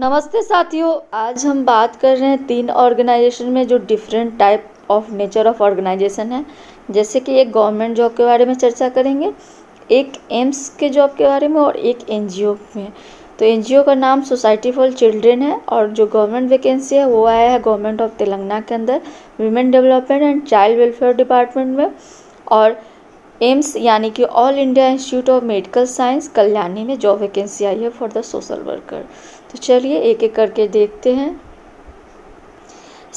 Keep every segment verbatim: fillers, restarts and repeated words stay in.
नमस्ते साथियों, आज हम बात कर रहे हैं तीन ऑर्गेनाइजेशन में जो different type of nature of organisation है। जैसे कि एक गवर्नमेंट जॉब के बारे में चर्चा करेंगे, एक एम्स के जॉब के बारे में और एक एनजीओ में। तो एनजीओ का नाम सोसाइटी फॉर चिल्ड्रेन है और जो गवर्नमेंट वैकेंसी है वो आया है गवर्नमेंट ऑफ तेलंगाना के अंदर women development and child welfare department में, और एम्स यानी कि all India institute of medical science Kalyani में जॉब वैकेंसी आई है फॉर द सोशल वर्कर। तो चलिए एक एक करके देखते हैं।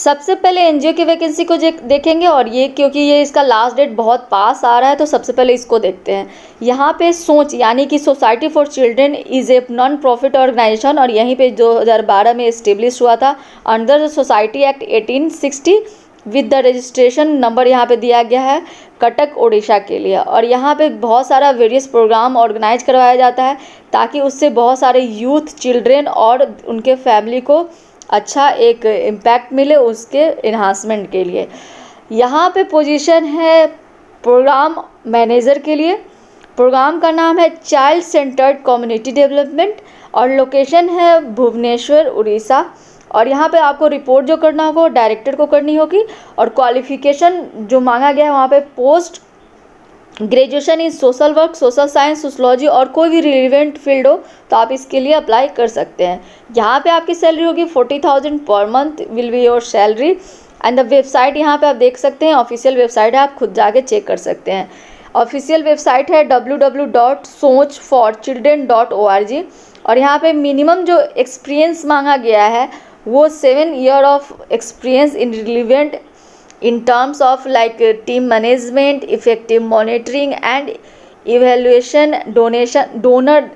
सबसे पहले एनजीओ की वैकेंसी को देखेंगे, और ये क्योंकि ये इसका लास्ट डेट बहुत पास आ रहा है तो सबसे पहले इसको देखते हैं। यहाँ पे सोच यानी कि society for children is a non profit organisation, और यहीं पे दो हज़ार बारह में इस्टेब्लिश हुआ था under the society act eighteen sixty with the registration number यहाँ पे दिया गया है कटक ओडिशा के लिए। और यहाँ पे बहुत सारा वेरियस प्रोग्राम ऑर्गेनाइज करवाया जाता है ताकि उससे बहुत सारे यूथ चिल्ड्रेन और उनके फैमिली को अच्छा एक इम्पैक्ट मिले उसके एनहांसमेंट के लिए। यहाँ पे पोजीशन है प्रोग्राम मैनेजर के लिए। प्रोग्राम का नाम है चाइल्ड सेंटर्ड कम्युनिटी डेवलपमेंट और लोकेशन है भुवनेश्वर उड़ीसा। और यहाँ पे आपको रिपोर्ट जो करना होगा डायरेक्टर को करनी होगी, और क्वालिफिकेशन जो मांगा गया है वहाँ पे post graduation in social work, social science, sociology और कोई भी रिलेवेंट फील्ड हो तो आप इसके लिए अप्लाई कर सकते हैं। यहाँ पे आपकी सैलरी होगी forty thousand per month will be your salary. And the website यहाँ पे आप देख सकते हैं, ऑफिशियल वेबसाइट है, आप खुद जाके चेक कर सकते हैं। ऑफिशियल वेबसाइट है W W W dot Soch for children dot O R G. और यहाँ पे मिनिमम जो एक्सपीरियंस मांगा गया है वो seven year of experience in relevant in terms of like team management, effective monitoring and evaluation, donation donor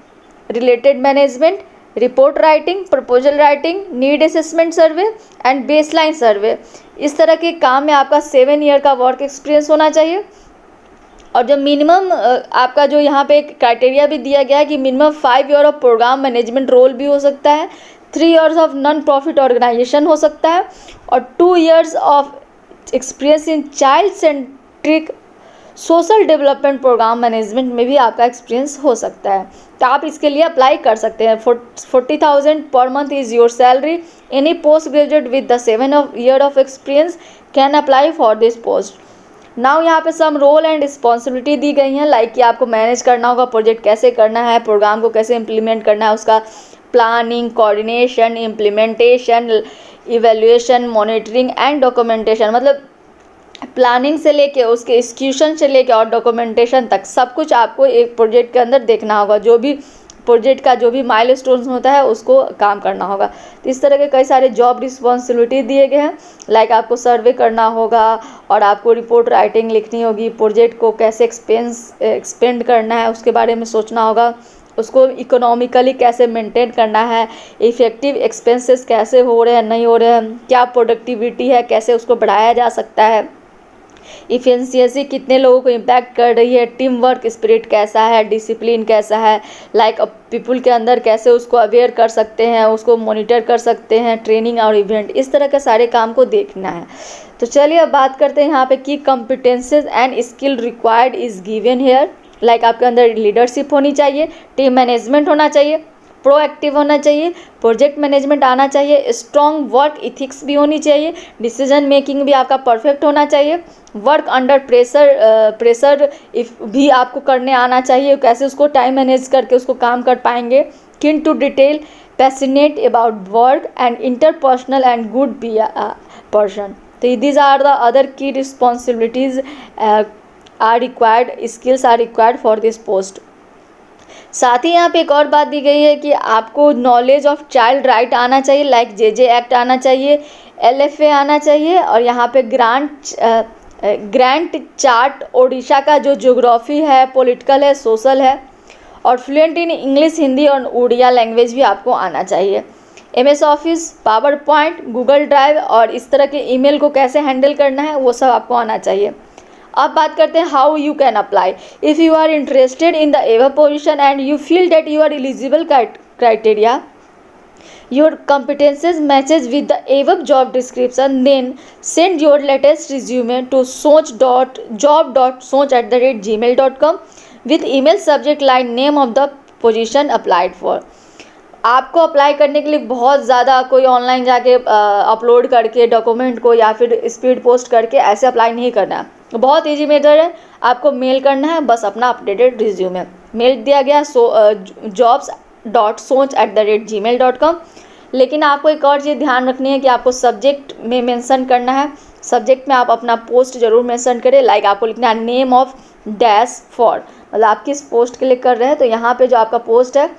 related management, report writing, proposal writing, need assessment survey and baseline survey. इस तरह के काम में आपका सेवन ईयर का work experience होना चाहिए। और जो मिनिमम आपका जो यहाँ पे एक क्राइटेरिया भी दिया गया है कि minimum five year of program management role भी हो सकता है, three years of non profit organization हो सकता है, और two years of experience in child centric social development program management में भी आपका एक्सपीरियंस हो सकता है। तो आप इसके लिए अप्लाई कर सकते हैं। Forty thousand per month is your salary. Any post graduate with the seven year of experience can apply for this post. Now यहाँ पे सम रोल एंड रिस्पॉन्सिबिलिटी दी गई हैं, लाइक कि आपको मैनेज करना होगा, प्रोजेक्ट कैसे करना है, प्रोग्राम को कैसे इम्प्लीमेंट करना है, उसका planning, coordination, implementation, evaluation, monitoring and documentation. मतलब प्लानिंग से लेके उसके एग्जीक्यूशन से लेके और डॉक्यूमेंटेशन तक सब कुछ आपको एक प्रोजेक्ट के अंदर देखना होगा। जो भी प्रोजेक्ट का जो भी माइलस्टोन्स होता है उसको काम करना होगा। तो इस तरह के कई सारे जॉब रिस्पॉन्सिबिलिटी दिए गए हैं, लाइक आपको सर्वे करना होगा और आपको रिपोर्ट राइटिंग लिखनी होगी, प्रोजेक्ट को कैसे एक्सपेंस एक्सपेंड करना है उसके बारे में सोचना होगा, उसको इकोनॉमिकली कैसे मेंटेन करना है, इफेक्टिव एक्सपेंसेस कैसे हो रहे हैं, नहीं हो रहे हैं, क्या प्रोडक्टिविटी है, कैसे उसको बढ़ाया जा सकता है, इफिशिएंसी कितने लोगों को इम्पैक्ट कर रही है, टीम वर्क स्पिरिट कैसा है, डिसिप्लिन कैसा है, लाइक पीपल के अंदर कैसे उसको अवेयर कर सकते हैं, उसको मॉनिटर कर सकते हैं, ट्रेनिंग और इवेंट, इस तरह के सारे काम को देखना है। तो चलिए अब बात करते हैं यहाँ पे की competencies and skill required is given here. Like like आपके अंदर लीडरशिप होनी चाहिए, टीम मैनेजमेंट होना चाहिए, प्रोएक्टिव होना चाहिए, प्रोजेक्ट मैनेजमेंट आना चाहिए, स्ट्रॉन्ग वर्क इथिक्स भी होनी चाहिए, डिसीजन मेकिंग भी आपका परफेक्ट होना चाहिए, वर्क अंडर प्रेशर प्रेशर भी आपको करने आना चाहिए, कैसे उसको टाइम मैनेज करके उसको काम कर पाएंगे, keen to detail, passionate about work and interpersonal and good be person. तो these are the other key responsibilities are required skills are required for this post. साथ ही यहाँ पे एक और बात दी गई है कि आपको नॉलेज ऑफ चाइल्ड राइट आना चाहिए, लाइक जेजे एक्ट आना चाहिए, एलएफए आना चाहिए, और यहाँ पे ग्रांट ग्रैंड चार्ट ओडिशा का जो ज्योग्राफी है, पॉलिटिकल है, सोशल है, और फ्लुएंट इन इंग्लिश, हिंदी और उड़िया लैंग्वेज भी आपको आना चाहिए। M S office, PowerPoint, Google drive और इस तरह के ईमेल को कैसे हैंडल करना है वो सब आपको आना चाहिए। अब बात करते हैं how you can apply. If you are interested in the ever position and you feel that you are eligible criteria, your competencies matches with the ever job description, then send your latest resume to Soch dot job dot Soch at the rate Gmail dot com with email subject line name of the position applied for. आपको apply करने के लिए बहुत ज़्यादा कोई online जाके upload करके document को या फिर स्पीड पोस्ट करके ऐसे अप्लाई नहीं करना है। बहुत इजी मेथड है, आपको मेल करना है बस अपना अपडेटेड रिज्यूमे। मेल दिया गया so jobs dot Soch at the rate Gmail dot com. लेकिन आपको एक और चीज़ ध्यान रखनी है कि आपको सब्जेक्ट में मेंशन करना है। सब्जेक्ट में आप अपना पोस्ट जरूर मेंशन करें। लाइक आपको लिखना है नेम ऑफ डैश फॉर, मतलब आप किस पोस्ट के लिए कर रहे हैं। तो यहाँ पे जो आपका पोस्ट है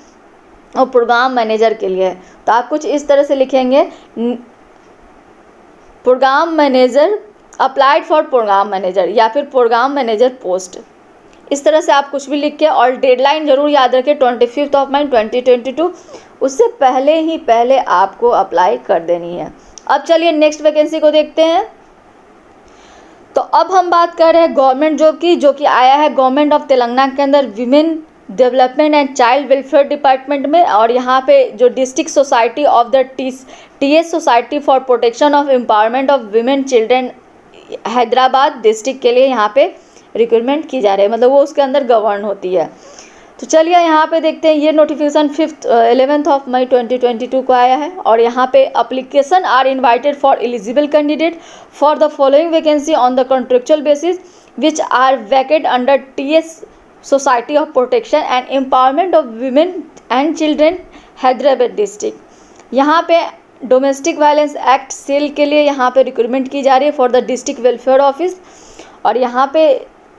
और प्रोग्राम मैनेजर के लिए है, तो आप कुछ इस तरह से लिखेंगे program manager applied for program manager या फिर प्रोग्राम मैनेजर पोस्ट। इस तरह से आप कुछ भी लिख के, और डेडलाइन जरूर याद रखें twenty fifth of May twenty twenty two, उससे पहले ही पहले आपको अप्लाई कर देनी है। अब चलिए नेक्स्ट वैकेंसी को देखते हैं। तो अब हम बात कर रहे हैं गवर्नमेंट जॉब की, जो कि आया है गवर्नमेंट ऑफ तेलंगाना के अंदर women development and child welfare department में। और यहाँ पे जो district society of the T S society for protection of empowerment of women children Hyderabad district के लिए यहाँ पे रिक्रूटमेंट की जा रही है, मतलब वो उसके अंदर गवर्न होती है। तो चलिए यहाँ पे देखते हैं, ये notification fifth eleventh of May twenty twenty two को आया है। और यहाँ पे application are invited for eligible candidate for the following vacancy on the contractual basis which are vacant under TS society of protection and empowerment of women and children Hyderabad district. यहाँ पे domestic violence act shall के लिए यहाँ पे recruitment की जा रही है for the district welfare office. और यहाँ पे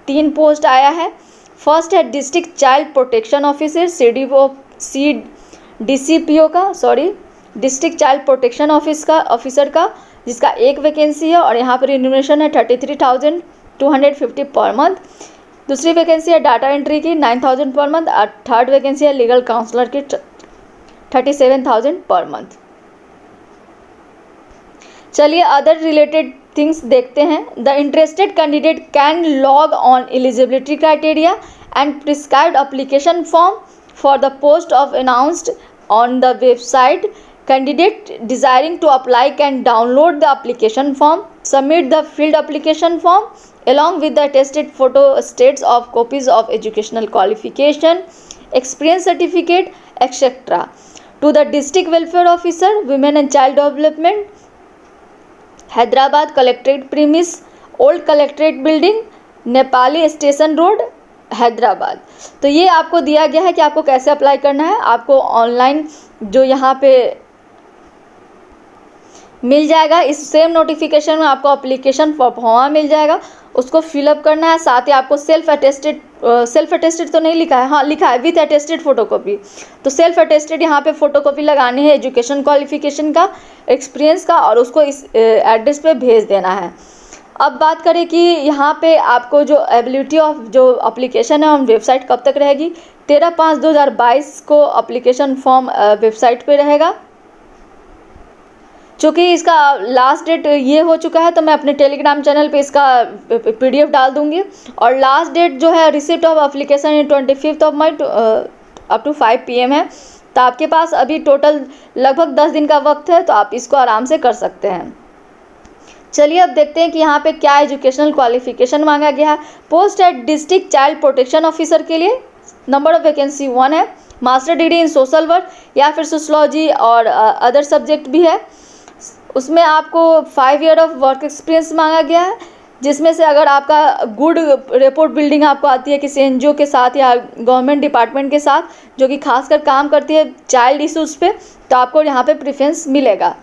तीन पोस्ट आया है। फर्स्ट है district child protection officer CDO C DCPO का sorry district child protection office का ऑफिसर का, जिसका एक वैकेंसी है और यहाँ पर रिन्यूमरेशन है thirty three thousand two hundred fifty per month. दूसरी वैकेंसी है डाटा एंट्री की नाइन थाउजेंड पर मंथ। और थर्ड वैकेंसी है लीगल काउंसलर की thirty seven thousand per month. चलिए अदर रिलेटेड थिंग्स देखते हैं। The interested candidate can log on eligibility criteria and prescribed application form for the post of announced on the website. Candidate desiring to apply can download the application form, submit the field application form along with the attested photo stats of copies of educational qualification, experience certificate etcetera to the district welfare officer women and child development Hyderabad collectorate premise old collectorate building Nampally station road Hyderabad. तो ये आपको दिया गया है कि आपको कैसे apply करना है। आपको ऑनलाइन जो यहाँ पे मिल जाएगा, इस सेम नोटिफिकेशन में आपको अप्लीकेशन फॉर्म मिल जाएगा, उसको फिलअप करना है। साथ ही आपको सेल्फ अटेस्टेड सेल्फ अटेस्टेड तो नहीं लिखा है, हाँ लिखा है विथ अटेस्टेड फोटोकॉपी। तो सेल्फ अटेस्टेड यहाँ पे फोटोकॉपी लगानी है एजुकेशन क्वालिफिकेशन का, एक्सपीरियंस का, और उसको इस एड्रेस पे भेज देना है। अब बात करें कि यहाँ पे आपको जो एबिलिटी ऑफ जो अप्लीकेशन है ऑन वेबसाइट कब तक रहेगी। तेरह पाँच दो हज़ार बाईस को अप्लीकेशन फॉर्म वेबसाइट पर रहेगा। चूँकि इसका लास्ट डेट ये हो चुका है तो मैं अपने टेलीग्राम चैनल पे इसका पीडीएफ डाल दूंगी। और लास्ट डेट जो है receipt of application in twenty fifth of May up to five PM है। तो आपके पास अभी टोटल लगभग दस दिन का वक्त है, तो आप इसको आराम से कर सकते हैं। चलिए अब देखते हैं कि यहाँ पे क्या एजुकेशनल क्वालिफिकेशन मांगा गया है। पोस्ट है डिस्ट्रिक्ट चाइल्ड प्रोटेक्शन ऑफिसर के लिए, नंबर ऑफ वैकेंसी वन है। Master degree in social work या फिर सोशलॉजी और अदर सब्जेक्ट भी है। उसमें आपको five year of work experience मांगा गया है, जिसमें से अगर आपका गुड रिपोर्ट बिल्डिंग आपको आती है किसी एनजीओ के साथ या गवर्नमेंट डिपार्टमेंट के साथ जो कि खासकर काम करती है चाइल्ड इशूज़ पे, तो आपको यहाँ पे प्रेफरेंस मिलेगा।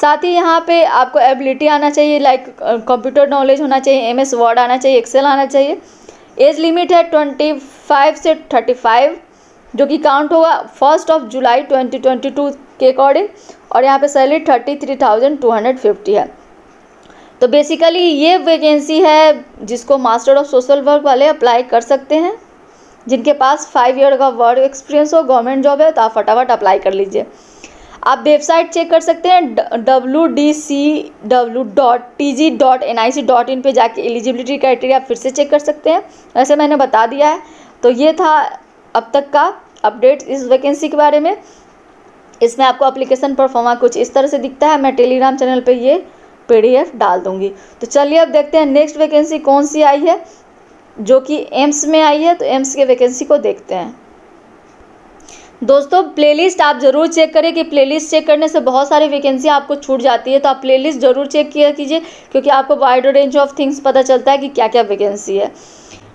साथ ही यहाँ पे आपको एबिलिटी आना चाहिए, लाइक कंप्यूटर नॉलेज होना चाहिए, एम एस वर्ड आना चाहिए, एक्सेल आना चाहिए। एज लिमिट है ट्वेंटी फाइव से थर्टी फाइव जो कि काउंट होगा first of July twenty twenty two के अकॉर्डिंग। और यहाँ पे salary thirty three thousand two hundred fifty है। तो बेसिकली ये वैकेंसी है जिसको मास्टर ऑफ सोशल वर्क वाले अप्लाई कर सकते हैं। जिनके पास फाइव ईयर का वर्क एक्सपीरियंस हो, गवर्नमेंट जॉब है, तो आप फटाफट अप्लाई कर लीजिए। आप वेबसाइट चेक कर सकते हैं W D C W dot T G dot N I C dot in पर जाके एलिजिबिलिटी क्राइटेरिया फिर से चेक कर सकते हैं। वैसे मैंने बता दिया है। तो ये था अब तक का अपडेट इस वैकेंसी के बारे में। इसमें आपको एप्लीकेशन परफॉर्मा कुछ इस तरह से दिखता है। मैं टेलीग्राम चैनल पे ये पीडीएफ डाल दूंगी। तो चलिए अब देखते हैं नेक्स्ट वैकेंसी कौन सी आई है, जो कि एम्स में आई है। तो एम्स के वैकेंसी को देखते हैं। दोस्तों प्लेलिस्ट आप ज़रूर चेक करें कि प्लेलिस्ट चेक करने से बहुत सारी वैकेंसी आपको छूट जाती है, तो आप प्लेलिस्ट ज़रूर चेक किया कीजिए क्योंकि आपको वाइड रेंज ऑफ थिंग्स पता चलता है कि क्या क्या वैकेंसी है।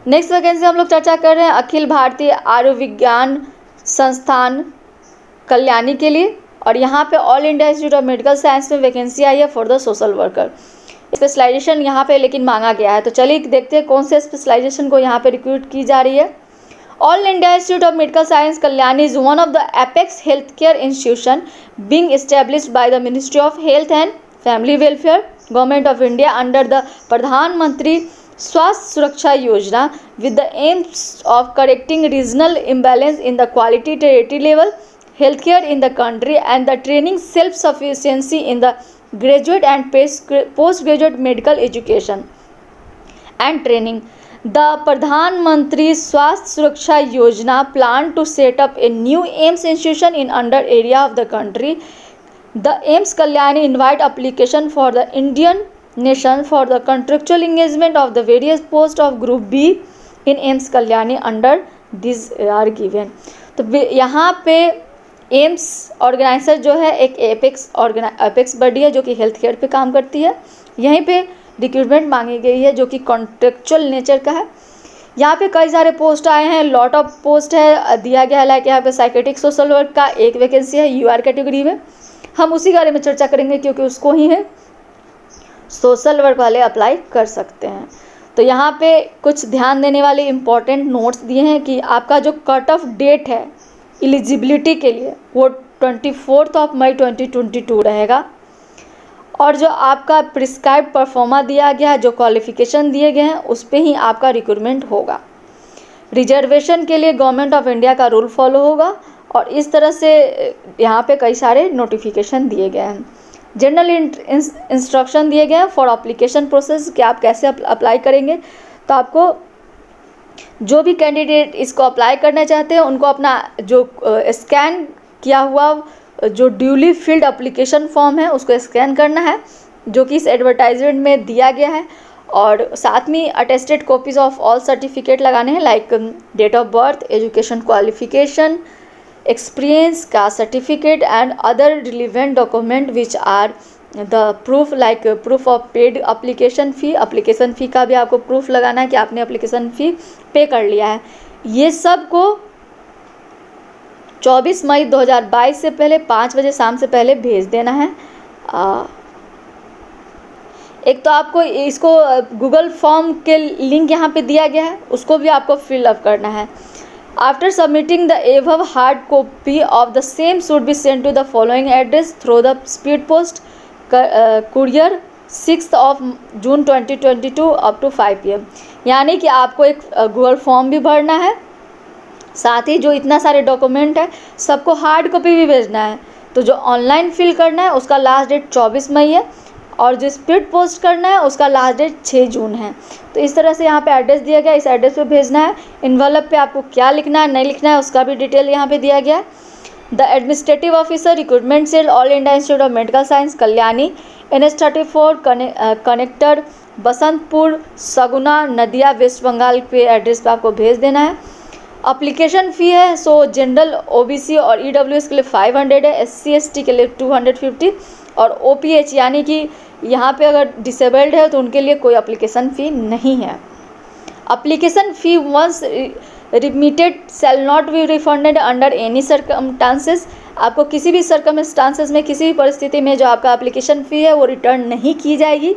नेक्स्ट वैकेंसी हम लोग चर्चा कर रहे हैं अखिल भारतीय आयुर्विज्ञान संस्थान कल्याणी के लिए, और यहाँ पे all India institute of medical science में वैकेंसी आई है for the social worker. Specialization यहाँ पे लेकिन मांगा गया है, तो चलिए देखते हैं कौन से स्पेशलाइजेशन को यहाँ पे रिक्रूट की जा रही है। All India institute of medical science Kalyani is one of the apex health care institution being established by the ministry of health and family welfare government of India under the Pradhanmantri Swasthya Suraksha Yojana with the aims of correcting regional imbalance in the quality tertiary level health care in the country and the training self sufficiency in the graduate and post graduate medical education and training. The Pradhanmantri Swasthya Suraksha Yojana plan to set up a new AIIMS institution in under area of the country. The AIIMS Kalyani invite application for the Indian nation for the contractual engagement of the various post of group B in AIIMS Kalyani under this are given. तो यहाँ पे AIIMS organiser जो है एक apex apex body है जो कि health care पे काम करती है, यहीं पे रिक्रूटमेंट मांगी गई है जो कि कॉन्ट्रेक्चुअल नेचर का है। यहाँ पे कई सारे पोस्ट आए हैं, लॉट ऑफ पोस्ट है दिया गया है, लाइक यहाँ पे साइकेट्रिक सोशल वर्क का एक वैकेंसी है यूआर कैटेगरी में, हम उसी बारे में चर्चा करेंगे क्योंकि उसको ही है सोशल वर्क वाले अप्लाई कर सकते हैं। तो यहाँ पे कुछ ध्यान देने वाले इम्पॉर्टेंट नोट्स दिए हैं कि आपका जो कट ऑफ डेट है एलिजिबिलिटी के लिए वो twenty fourth of May twenty twenty two रहेगा, और जो आपका प्रिस्क्राइब परफॉर्मा दिया गया है जो क्वालिफिकेशन दिए गए हैं उस पर ही आपका रिक्रूटमेंट होगा। रिजर्वेशन के लिए गवर्नमेंट ऑफ इंडिया का रूल फॉलो होगा, और इस तरह से यहाँ पे कई सारे नोटिफिकेशन दिए गए हैं। जनरल इंस्ट्रक्शन दिए गए हैं फॉर अप्लीकेशन प्रोसेस कि आप कैसे अप्लाई करेंगे, तो आपको जो भी कैंडिडेट इसको अप्लाई करना चाहते हैं उनको अपना जो स्कैन किया हुआ जो ड्यूली फिल्ड अप्लीकेशन फॉर्म है उसको स्कैन करना है जो कि इस एडवर्टाइजमेंट में दिया गया है, और साथ में attested copies of all certificate लगाने हैं like date of birth education qualification experience का certificate and other relevant document which are the proof like proof of paid application fee. Application fee का भी आपको प्रूफ लगाना है कि आपने अप्लीकेशन फ़ी पे कर लिया है। ये सब को चौबीस मई दो हज़ार बाईस से पहले पाँच बजे शाम से पहले भेज देना है। आ, एक तो आपको इसको गूगल फॉर्म के लिंक यहाँ पे दिया गया है उसको भी आपको फिल अप करना है। After submitting the above, hard copy of the same should be sent to the following address through the speed post courier sixth of June twenty twenty-two up to five p m यानी कि आपको एक Google form भी भरना है, साथ ही जो इतना सारे डॉक्यूमेंट है सबको हार्ड कॉपी भी भेजना है। तो जो ऑनलाइन फिल करना है उसका लास्ट डेट चौबीस मई है, और जो स्पीड पोस्ट करना है उसका लास्ट डेट छह जून है। तो इस तरह से यहाँ पे एड्रेस दिया गया, इस एड्रेस पे भेजना है। इन्वेलप पे आपको क्या लिखना है नहीं लिखना है उसका भी डिटेल यहाँ पे दिया गया है। The administrative officer recruitment cell all India institute of medical science Kalyani N S thirty four connector Basantapur Saguna Nadia waste Bengal के एड्रेस पर आपको भेज देना है। अप्लीकेशन फ़ी है सो जनरल ओ बी सी और ई डब्ल्यू एस के लिए फाइव हंड्रेड है, एस सी एस टी के लिए टू हंड्रेड फिफ्टी और ओ पी एच यानी कि यहाँ पे अगर डिसेबल्ड है तो उनके लिए कोई अप्लीकेशन फ़ी नहीं है। Application fee once remitted shall not be refunded under any circumstances. आपको किसी भी सर्कमस्टांसेस में किसी भी परिस्थिति में जो आपका अप्लीकेशन फ़ी है वो रिटर्न नहीं की जाएगी।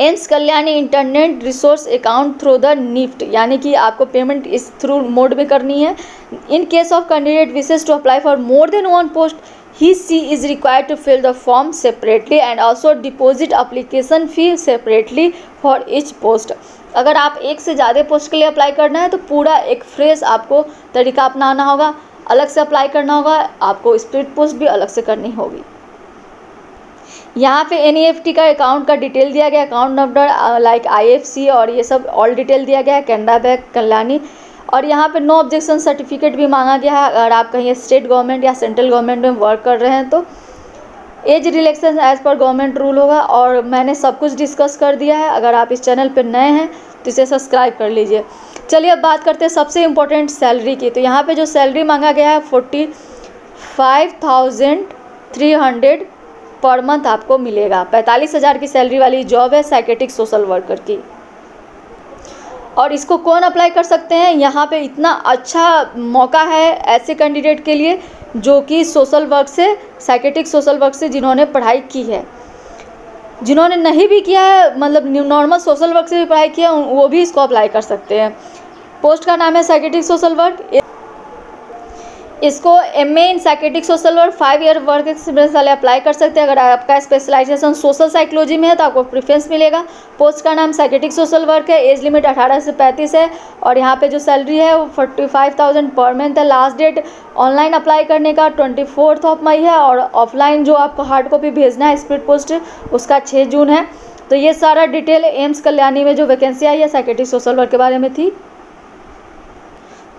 AIIMS Kalyani internet resource account through the NEFT यानी कि आपको पेमेंट इस थ्रू मोड में करनी है। In case of candidate wishes to apply for more than one post he she is required to fill the form separately and also deposit application fee separately for each post। अगर आप एक से ज़्यादा post के लिए apply करना है तो पूरा एक फ्रेश आपको तरीका अपनाना होगा, अलग से अप्लाई करना होगा, आपको स्प्लिट पोस्ट भी अलग से करनी होगी। यहाँ पे एन ई एफ टी का अकाउंट का डिटेल दिया गया, account number like I F C और ये सब ऑल डिटेल दिया गया है कैनरा बैंक कल्याणी। और यहाँ पे नो ऑब्जेक्शन सर्टिफिकेट भी मांगा गया है अगर आप कहीं स्टेट गवर्नमेंट या सेंट्रल गवर्नमेंट में वर्क कर रहे हैं तो। Age relaxation as per government rule होगा, और मैंने सब कुछ डिस्कस कर दिया है। अगर आप इस चैनल पे नए हैं तो इसे सब्सक्राइब कर लीजिए। चलिए अब बात करते हैं सबसे इम्पोर्टेंट सैलरी की। तो यहाँ पे जो सैलरी मांगा गया है forty five thousand three hundred per month आपको मिलेगा। पैंतालीस हज़ार की सैलरी वाली जॉब है साइकेट्रिक सोशल वर्कर की। और इसको कौन अप्लाई कर सकते हैं? यहाँ पे इतना अच्छा मौका है ऐसे कैंडिडेट के लिए जो कि सोशल वर्क से, साइकेट्रिक सोशल वर्क से जिन्होंने पढ़ाई की है। जिन्होंने नहीं भी किया है, मतलब नॉर्मल सोशल वर्क से भी पढ़ाई किया, वो भी इसको अप्लाई कर सकते हैं। पोस्ट का नाम है साइकेट्रिक सोशल वर्क। इसको M A in psychiatric social work, five year work experience वाले अप्लाई कर सकते हैं। अगर आपका स्पेशलाइजेशन सोशल साइकोलॉजी में है तो आपको प्रेफरेंस मिलेगा। पोस्ट का नाम साइकेट्रिक सोशल वर्क है। एज लिमिट अठारह से पैंतीस है। और यहाँ पे जो सैलरी है वो forty five thousand per month है। लास्ट डेट ऑनलाइन अप्लाई करने का ट्वेंटी फोर्थ ऑफ मई है। और ऑफलाइन जो आपको हार्ड कॉपी भेजना है स्पीड पोस्ट, उसका छः जून है। तो ये सारा डिटेल एम्स कल्याणी में जो वैकेंसी आई है साइकेट्रिक सोशल वर्क के बारे में थी।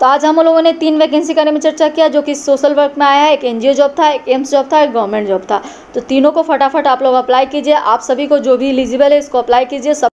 तो आज हम लोगों ने तीन वैकेंसी के बारे में चर्चा किया जो कि सोशल वर्क में आया है। एक एनजीओ जॉब था, एक एम्स जॉब था, एक गवर्नमेंट जॉब था। तो तीनों को फटाफट आप लोग अप्लाई कीजिए। आप सभी को जो भी एलिजिबल है इसको अप्लाई कीजिए।